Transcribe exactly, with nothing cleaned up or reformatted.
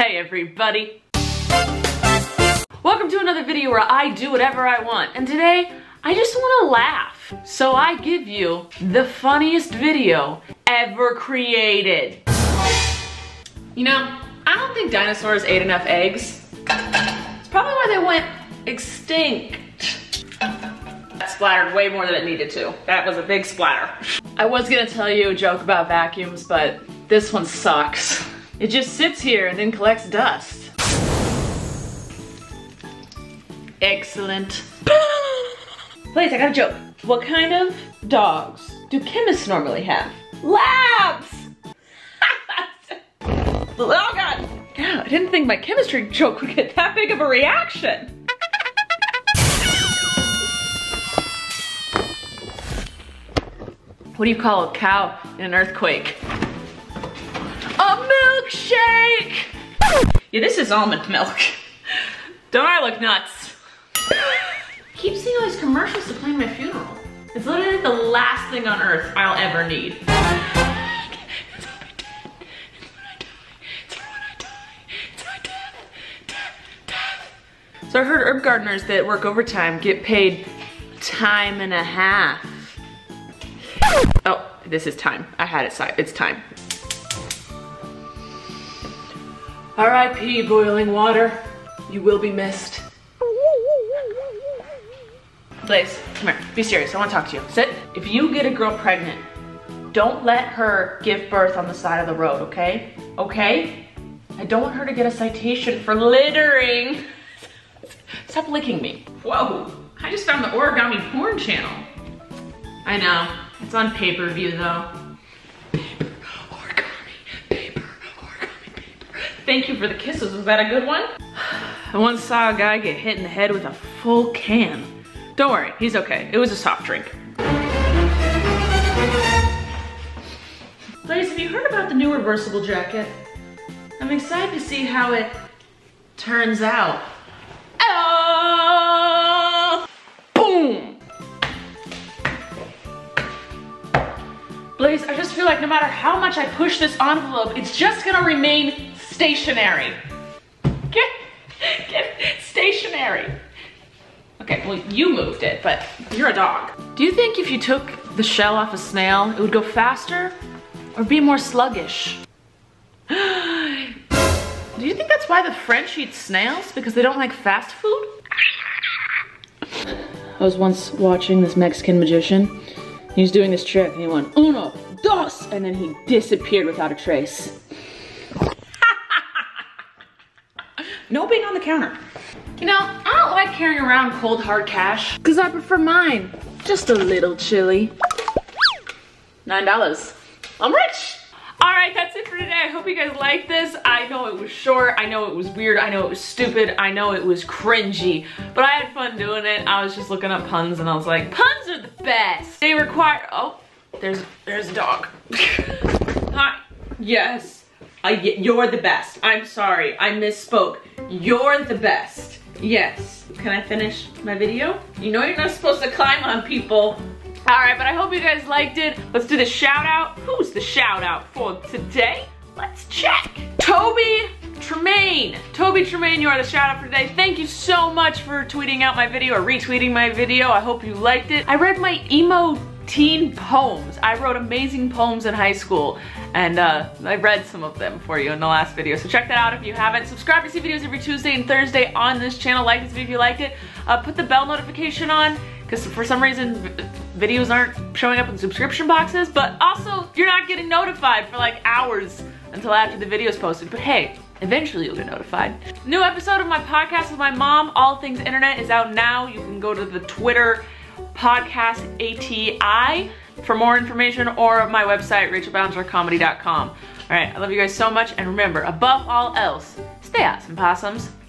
Hey everybody! Welcome to another video where I do whatever I want, and today I just want to laugh. So I give you the funniest video ever created. You know, I don't think dinosaurs ate enough eggs. It's probably why they went extinct. That splattered way more than it needed to. That was a big splatter. I was gonna tell you a joke about vacuums, but this one sucks. It just sits here and then collects dust. Excellent. Please, I got a joke. What kind of dogs do chemists normally have? Labs! Oh god! Yeah, I didn't think my chemistry joke would get that big of a reaction. What do you call a cow in an earthquake? A milkshake! Yeah, this is almond milk. Don't I look nuts? Keep seeing all these commercials to play my funeral. It's literally the last thing on earth I'll ever need. It's when I die. It's when I die. It's my death. Death. Death. So I heard herb gardeners that work overtime get paid time and a half. Oh, this is time. I had it, sorry. It's time. R I P boiling water. You will be missed. Blaze, come here. Be serious. I want to talk to you. Sit. If you get a girl pregnant, don't let her give birth on the side of the road, okay? Okay? I don't want her to get a citation for littering. Stop licking me. Whoa. I just found the origami porn channel. I know. It's on pay-per-view though. Paper, origami, paper, origami, paper. Thank you for the kisses, was that a good one? I once saw a guy get hit in the head with a full can. Don't worry, he's okay. It was a soft drink. Ladies, have you heard about the new reversible jacket? I'm excited to see how it turns out. Oh! Boom! Blaze, I just feel like no matter how much I push this envelope, it's just gonna remain stationary. Get, get stationary. Okay, well you moved it, but you're a dog. Do you think if you took the shell off a snail, it would go faster or be more sluggish? Do you think that's why the French eat snails? Because they don't like fast food? I was once watching this Mexican magician. He was doing this trick and he went, uno, dos, and then he disappeared without a trace. No being on the counter. You know, I don't like carrying around cold hard cash, because I prefer mine. Just a little chilly. Nine dollars. I'm rich. All right, that's it for today. I hope you guys liked this. I know it was short. I know it was weird. I know it was stupid. I know it was cringy, but I had fun doing it. I was just looking up puns and I was like, puns are the best. They require, oh, there's, there's a dog. Hi, yes, I, you're the best. I'm sorry, I misspoke. You're the best, yes. Can I finish my video? You know you're not supposed to climb on people. All right, but I hope you guys liked it. Let's do the shout out. Who's the shout out for today? Let's check. Toby Tremaine. Toby Tremaine, you are the shout out for today. Thank you so much for tweeting out my video or retweeting my video. I hope you liked it. I read my emo teen poems. I wrote amazing poems in high school, and uh, I read some of them for you in the last video, so check that out if you haven't. Subscribe to see videos every Tuesday and Thursday on this channel. Like this video if you liked it. Uh, put the bell notification on, because for some reason, videos aren't showing up in subscription boxes, but also you're not getting notified for like hours until after the video is posted. But hey, eventually you'll get notified. New episode of my podcast with my mom, All Things Internet, is out now. You can go to the Twitter podcast A T I for more information, or my website, rachel ballinger comedy dot com. All right, I love you guys so much, and remember, above all else, stay awesome, possums.